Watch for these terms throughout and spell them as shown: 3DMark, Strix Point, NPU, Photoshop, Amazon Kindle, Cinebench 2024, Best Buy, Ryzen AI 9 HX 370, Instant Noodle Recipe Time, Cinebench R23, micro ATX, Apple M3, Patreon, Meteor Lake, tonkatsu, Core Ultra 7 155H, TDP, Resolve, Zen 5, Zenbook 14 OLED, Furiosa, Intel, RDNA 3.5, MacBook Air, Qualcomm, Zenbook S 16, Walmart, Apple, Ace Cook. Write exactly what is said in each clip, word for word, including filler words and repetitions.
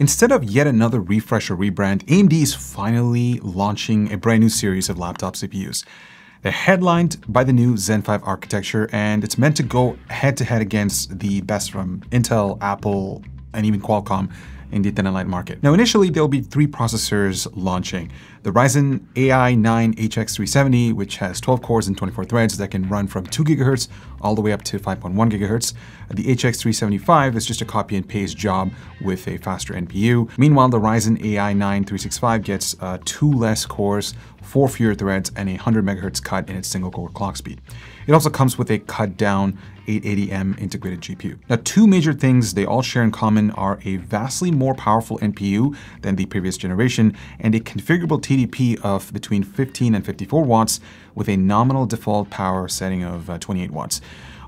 Instead of yet another refresh or rebrand, A M D is finally launching a brand new series of laptop C P Us. They're headlined by the new Zen five architecture, and it's meant to go head-to-head against the best from Intel, Apple, and even Qualcomm in the thin and light market. Now, initially, there'll be three processors launching. The Ryzen A I nine H X three seventy, which has twelve cores and twenty-four threads that can run from two gigahertz all the way up to five point one gigahertz. The H X three seventy-five is just a copy and paste job with a faster N P U. Meanwhile, the Ryzen A I nine three sixty-five gets uh, two less cores, four fewer threads, and a one hundred megahertz cut in its single core clock speed. It also comes with a cut down eight eighty M integrated G P U. Now, two major things they all share in common are a vastly more powerful N P U than the previous generation and a configurable T D P of between fifteen and fifty-four watts with a nominal default power setting of uh, twenty-eight watts.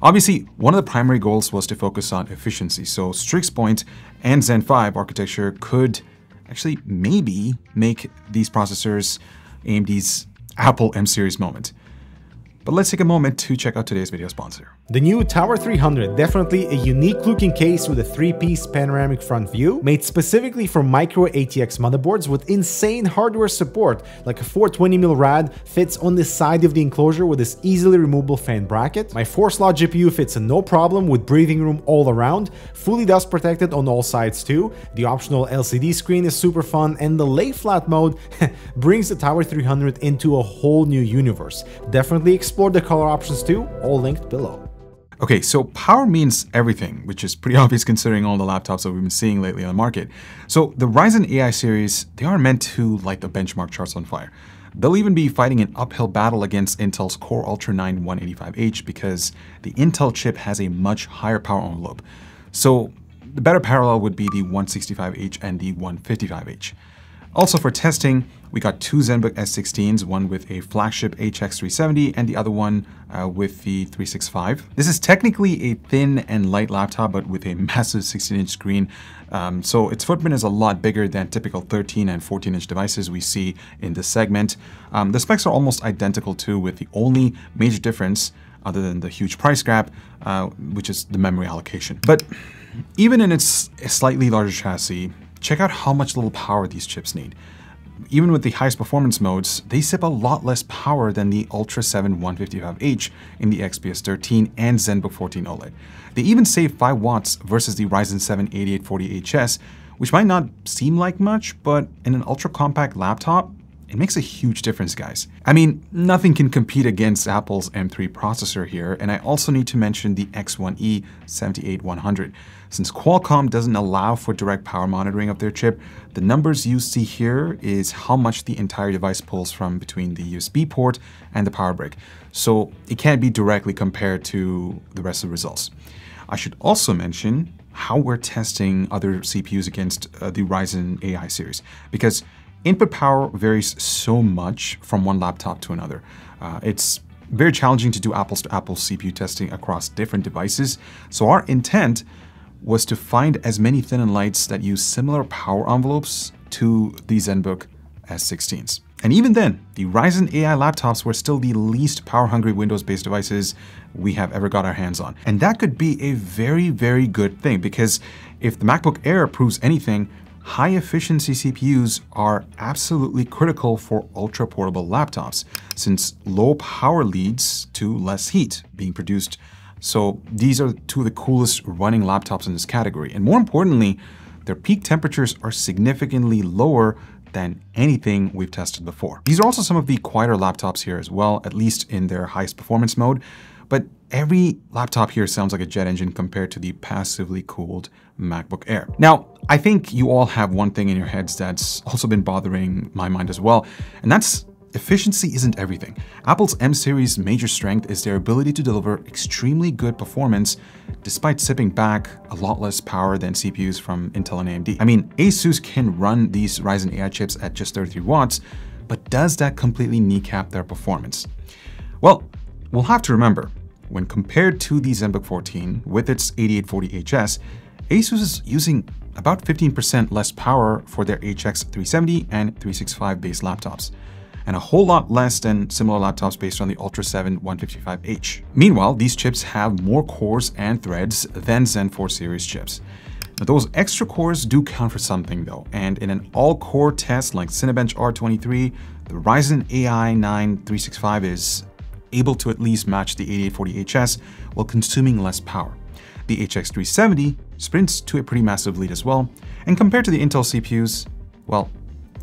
Obviously, one of the primary goals was to focus on efficiency, so Strix Point and Zen five architecture could actually maybe make these processors A M D's Apple M series moment. But let's take a moment to check out today's video sponsor. The new Tower three hundred, definitely a unique looking case with a three-piece panoramic front view, made specifically for micro A T X motherboards with insane hardware support, like a four twenty millimeter rad fits on the side of the enclosure with this easily removable fan bracket. My four slot G P U fits in no problem with breathing room all around, fully dust protected on all sides too. The optional L C D screen is super fun, and the lay flat mode brings the Tower three hundred into a whole new universe. Definitely explore Explore the color options too, all linked below. Okay, so power means everything, which is pretty obvious considering all the laptops that we've been seeing lately on the market. So the Ryzen A I series, they are meant to light the benchmark charts on fire. They'll even be fighting an uphill battle against Intel's Core Ultra nine one eighty-five H because the Intel chip has a much higher power envelope. So the better parallel would be the one sixty-five H and the one fifty-five H. Also for testing, we got two Zenbook S sixteens, one with a flagship H X three seventy and the other one uh, with the three sixty-five. This is technically a thin and light laptop, but with a massive sixteen inch screen. Um, so its footprint is a lot bigger than typical thirteen and fourteen inch devices we see in this segment. Um, the specs are almost identical too, with the only major difference, other than the huge price gap, uh, which is the memory allocation. But even in its slightly larger chassis, check out how much little power these chips need. Even with the highest performance modes, they sip a lot less power than the Ultra seven one fifty-five H in the X P S thirteen and Zenbook fourteen OLED. They even save five watts versus the Ryzen seven eighty-eight forty H S, which might not seem like much, but in an ultra-compact laptop, it makes a huge difference, guys. I mean, nothing can compete against Apple's M three processor here, and I also need to mention the X one E seven eight one hundred. Since Qualcomm doesn't allow for direct power monitoring of their chip, the numbers you see here is how much the entire device pulls from between the U S B port and the power brick, so it can't be directly compared to the rest of the results. I should also mention how we're testing other C P Us against uh, the Ryzen A I series, because input power varies so much from one laptop to another. Uh, it's very challenging to do apples to apples C P U testing across different devices. So our intent was to find as many thin and lights that use similar power envelopes to the Zenbook S sixteens. And even then, the Ryzen A I laptops were still the least power-hungry Windows-based devices we have ever got our hands on. And that could be a very, very good thing, because if the MacBook Air proves anything, high-efficiency C P Us are absolutely critical for ultra-portable laptops, since low power leads to less heat being produced. So these are two of the coolest running laptops in this category. And more importantly, their peak temperatures are significantly lower than anything we've tested before. These are also some of the quieter laptops here as well, at least in their highest performance mode. But every laptop here sounds like a jet engine compared to the passively cooled MacBook Air. Now, I think you all have one thing in your heads that's also been bothering my mind as well, and that's efficiency isn't everything. Apple's M series' major strength is their ability to deliver extremely good performance despite sipping back a lot less power than C P Us from Intel and A M D. I mean, ASUS can run these Ryzen A I chips at just thirty-three watts, but does that completely kneecap their performance? Well, we'll have to remember, when compared to the Zenbook fourteen with its eighty-eight forty H S, ASUS is using about fifteen percent less power for their H X three seventy and three sixty-five based laptops, and a whole lot less than similar laptops based on the Ultra seven one fifty-five H. Meanwhile, these chips have more cores and threads than Zen four series chips. Those extra cores do count for something though, and in an all-core test like Cinebench R twenty-three, the Ryzen A I nine three sixty-five is able to at least match the eighty-eight forty H S while consuming less power. The H X three seventy sprints to a pretty massive lead as well, and compared to the Intel C P Us, well,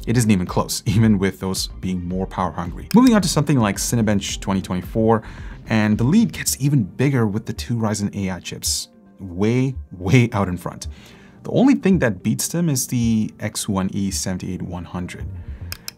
it isn't even close, even with those being more power hungry. Moving on to something like Cinebench twenty twenty-four, and the lead gets even bigger with the two Ryzen A I chips, way, way out in front. The only thing that beats them is the X one E seven eight one hundred.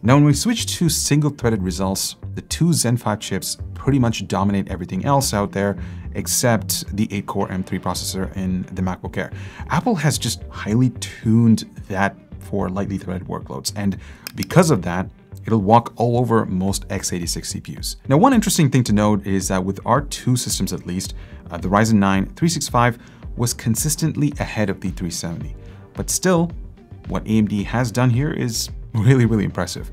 Now, when we switch to single-threaded results, the two Zen five chips pretty much dominate everything else out there except the eight core M three processor in the MacBook Air. Apple has just highly tuned that for lightly threaded workloads, and because of that, it'll walk all over most x eighty-six C P Us. Now, one interesting thing to note is that with our two systems at least, uh, the Ryzen nine three sixty-five was consistently ahead of the three seventy. But still, what A M D has done here is really, really impressive.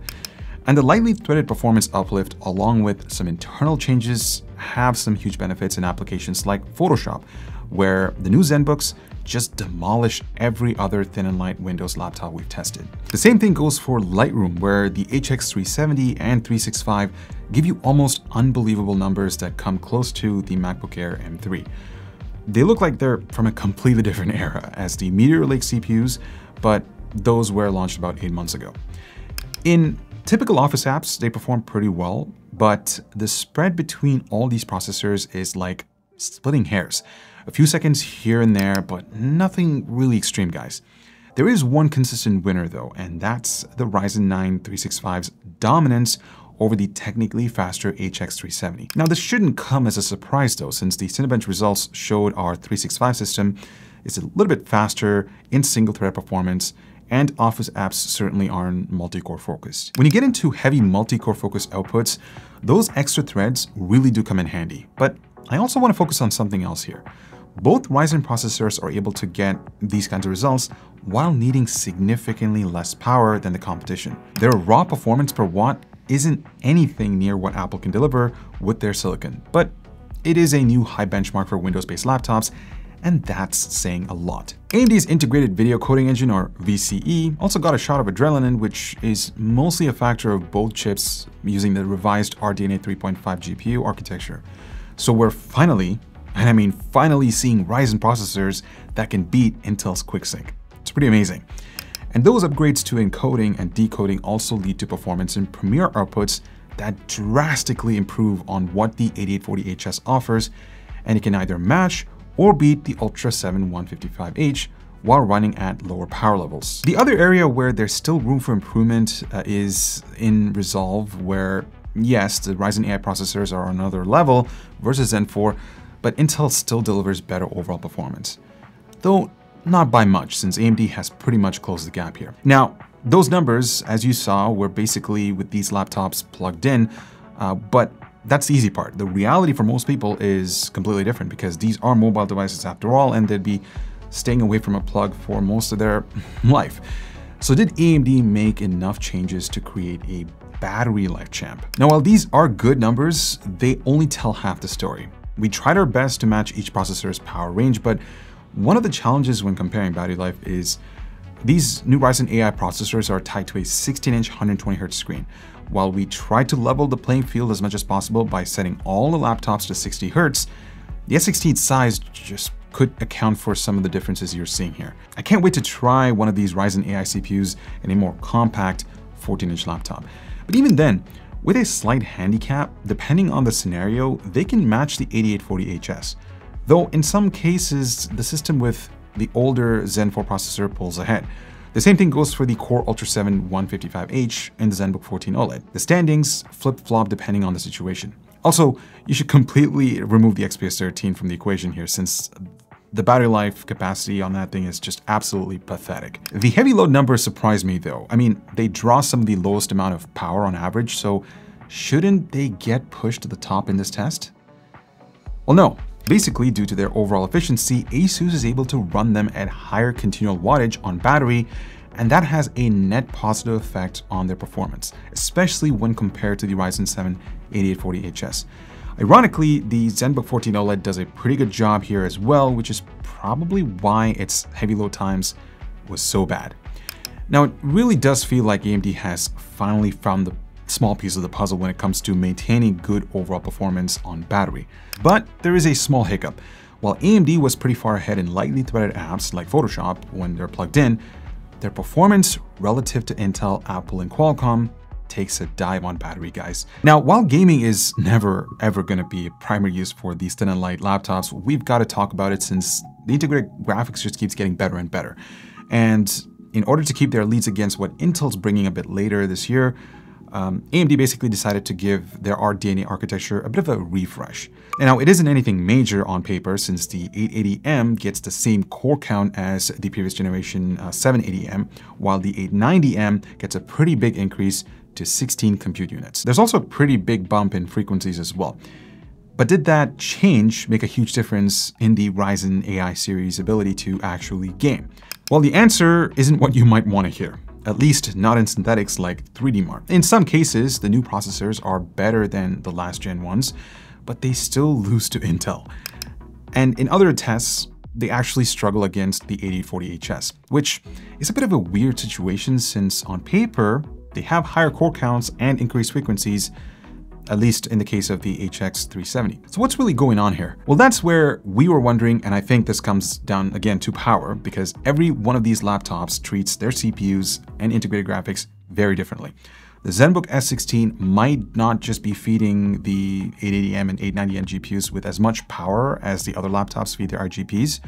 And the lightly threaded performance uplift, along with some internal changes, have some huge benefits in applications like Photoshop, where the new Zenbooks just demolish every other thin and light Windows laptop we've tested. The same thing goes for Lightroom, where the H X three seventy and three sixty-five give you almost unbelievable numbers that come close to the MacBook Air M three. They look like they're from a completely different era as the Meteor Lake C P Us, but those were launched about eight months ago. In typical Office apps, they perform pretty well, but the spread between all these processors is like splitting hairs. A few seconds here and there, but nothing really extreme, guys. There is one consistent winner though, and that's the Ryzen nine three sixty-five's dominance over the technically faster H X three seventy. Now, this shouldn't come as a surprise though, since the Cinebench results showed our three sixty-five system is a little bit faster in single thread performance, and Office apps certainly aren't multi-core focused. When you get into heavy multi-core focused outputs, those extra threads really do come in handy. But I also want to focus on something else here. Both Ryzen processors are able to get these kinds of results while needing significantly less power than the competition. Their raw performance per watt isn't anything near what Apple can deliver with their silicon, but it is a new high benchmark for Windows-based laptops, and that's saying a lot. A M D's integrated video coding engine, or V C E, also got a shot of adrenaline, which is mostly a factor of both chips using the revised R D N A three point five G P U architecture. So we're finally, and I mean finally, seeing Ryzen processors that can beat Intel's QuickSync. It's pretty amazing. And those upgrades to encoding and decoding also lead to performance in Premiere outputs that drastically improve on what the eighty-eight forty H S offers, and it can either match or beat the Ultra seven one fifty-five H while running at lower power levels. The other area where there's still room for improvement uh, is in Resolve, where yes, the Ryzen A I processors are on another level versus Zen four, but Intel still delivers better overall performance. Though not by much, since A M D has pretty much closed the gap here. Now, those numbers, as you saw, were basically with these laptops plugged in, uh, but that's the easy part. The reality for most people is completely different, because these are mobile devices after all, and they'd be staying away from a plug for most of their life. So did A M D make enough changes to create a battery life champ? Now, while these are good numbers, they only tell half the story. We tried our best to match each processor's power range, but one of the challenges when comparing battery life is these new Ryzen A I processors are tied to a sixteen inch one hundred twenty hertz screen. While we tried to level the playing field as much as possible by setting all the laptops to sixty hertz, the S sixteen size just could account for some of the differences you're seeing here. I can't wait to try one of these Ryzen A I C P Us in a more compact fourteen inch laptop. But even then, with a slight handicap, depending on the scenario, they can match the eighty-eight forty H S. Though in some cases, the system with the older Zen four processor pulls ahead. The same thing goes for the Core Ultra seven one fifty-five H and the Zenbook fourteen OLED. The standings flip-flop depending on the situation. Also, you should completely remove the X P S thirteen from the equation here, since the battery life capacity on that thing is just absolutely pathetic. The heavy load numbers surprise me though. I mean, they draw some of the lowest amount of power on average, so shouldn't they get pushed to the top in this test? Well, no. Basically, due to their overall efficiency, ASUS is able to run them at higher continual wattage on battery, and that has a net positive effect on their performance, especially when compared to the Ryzen seven eighty-eight forty H S. Ironically, the Zenbook fourteen OLED does a pretty good job here as well, which is probably why its heavy load times was so bad. Now, it really does feel like A M D has finally found the small piece of the puzzle when it comes to maintaining good overall performance on battery. But there is a small hiccup. While A M D was pretty far ahead in lightly threaded apps like Photoshop when they're plugged in, their performance relative to Intel, Apple, and Qualcomm takes a dive on battery, guys. Now, while gaming is never ever gonna be a primary use for these thin and light laptops, we've got to talk about it since the integrated graphics just keeps getting better and better. And in order to keep their leads against what Intel's bringing a bit later this year, Um, A M D basically decided to give their R D N A architecture a bit of a refresh. And now, it isn't anything major on paper since the eight eighty M gets the same core count as the previous generation uh, seven eighty M, while the eight ninety M gets a pretty big increase to sixteen compute units. There's also a pretty big bump in frequencies as well. But did that change make a huge difference in the Ryzen A I series ability to actually game? Well, the answer isn't what you might want to hear. At least not in synthetics like three D Mark. In some cases, the new processors are better than the last gen ones, but they still lose to Intel. And in other tests, they actually struggle against the eighty forty H S, which is a bit of a weird situation since on paper, they have higher core counts and increased frequencies, at least in the case of the H X three seventy. So what's really going on here? Well, that's where we were wondering, and I think this comes down again to power, because every one of these laptops treats their C P Us and integrated graphics very differently. The Zenbook S sixteen might not just be feeding the eight eighty M and eight ninety M G P Us with as much power as the other laptops feed their R G Ps,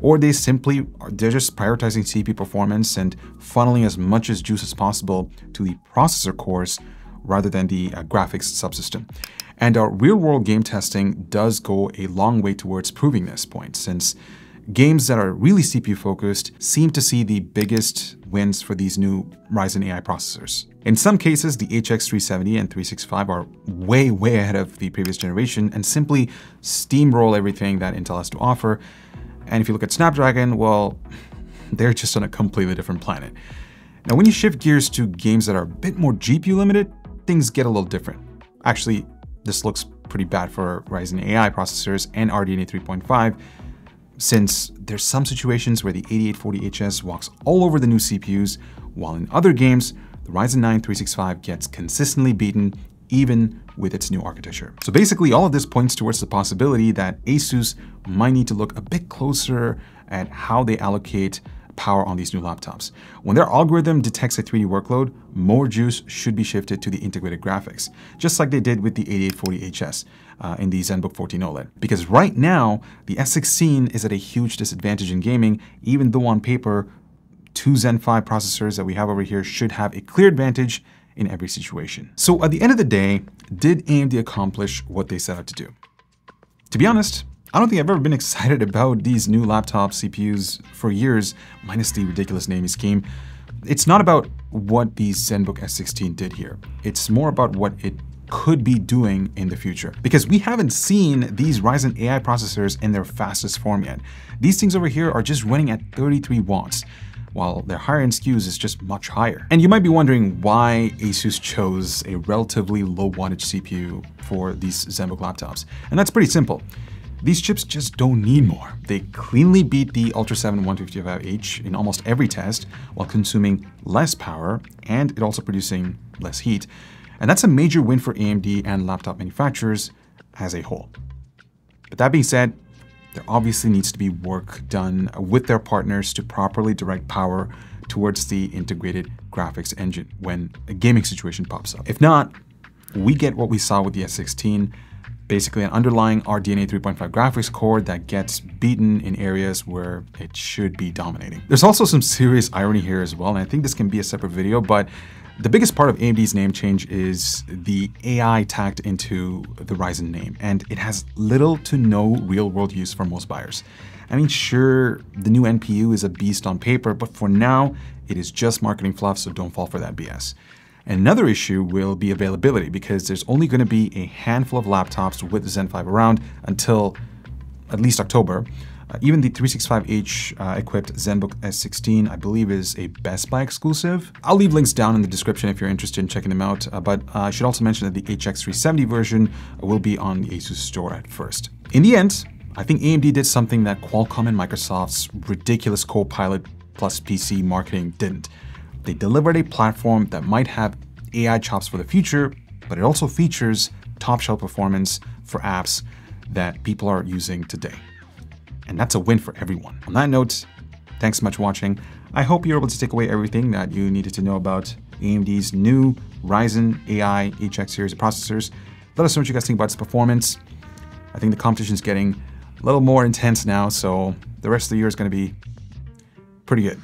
or they simply, they're just prioritizing C P U performance and funneling as much as juice as possible to the processor cores rather than the uh, graphics subsystem. And our real-world game testing does go a long way towards proving this point, since games that are really C P U-focused seem to see the biggest wins for these new Ryzen A I processors. In some cases, the H X three seventy and three sixty-five are way, way ahead of the previous generation and simply steamroll everything that Intel has to offer. And if you look at Snapdragon, well, they're just on a completely different planet. Now, when you shift gears to games that are a bit more G P U-limited, things get a little different. Actually, this looks pretty bad for Ryzen A I processors and R D N A three point five, since there's some situations where the eighty-eight forty H S walks all over the new C P Us, while in other games, the Ryzen nine three sixty-five gets consistently beaten, even with its new architecture. So basically, all of this points towards the possibility that ASUS might need to look a bit closer at how they allocate power on these new laptops. When their algorithm detects a three D workload, more juice should be shifted to the integrated graphics, just like they did with the eighty-eight forty H S uh, in the Zenbook fourteen OLED. Because right now, the S sixteen is at a huge disadvantage in gaming, even though on paper, two Zen five processors that we have over here should have a clear advantage in every situation. So at the end of the day, did A M D accomplish what they set out to do? To be honest, I don't think I've ever been excited about these new laptop C P Us for years, minus the ridiculous naming scheme. It's not about what the Zenbook S sixteen did here. It's more about what it could be doing in the future, because we haven't seen these Ryzen A I processors in their fastest form yet. These things over here are just running at thirty-three watts, while their higher-end S K Us is just much higher. And you might be wondering why ASUS chose a relatively low-wattage C P U for these Zenbook laptops. And that's pretty simple. These chips just don't need more. They cleanly beat the Ultra seven one fifty-five H in almost every test while consuming less power and it also producing less heat. And that's a major win for A M D and laptop manufacturers as a whole. But that being said, there obviously needs to be work done with their partners to properly direct power towards the integrated graphics engine when a gaming situation pops up. If not, we get what we saw with the S sixteen, basically an underlying R D N A three point five graphics core that gets beaten in areas where it should be dominating. There's also some serious irony here as well, and I think this can be a separate video, but the biggest part of A M D's name change is the A I tacked into the Ryzen name, and it has little to no real-world use for most buyers. I mean, sure, the new N P U is a beast on paper, but for now, it is just marketing fluff, so don't fall for that B S. Another issue will be availability, because there's only going to be a handful of laptops with Zen five around until at least October, Uh, even the three sixty-five H uh, equipped Zenbook S sixteen, I believe, is a Best Buy exclusive. I'll leave links down in the description if you're interested in checking them out, uh, but uh, I should also mention that the H X three seventy version will be on the ASUS store at first. In the end, I think A M D did something that Qualcomm and Microsoft's ridiculous Copilot plus P C marketing didn't. They delivered a platform that might have A I chops for the future, but it also features top-shelf performance for apps that people are using today. And that's a win for everyone. On that note, thanks so much for watching. I hope you're able to take away everything that you needed to know about A M D's new Ryzen A I H X series of processors. Let us know what you guys think about its performance. I think the competition is getting a little more intense now, so the rest of the year is going to be pretty good.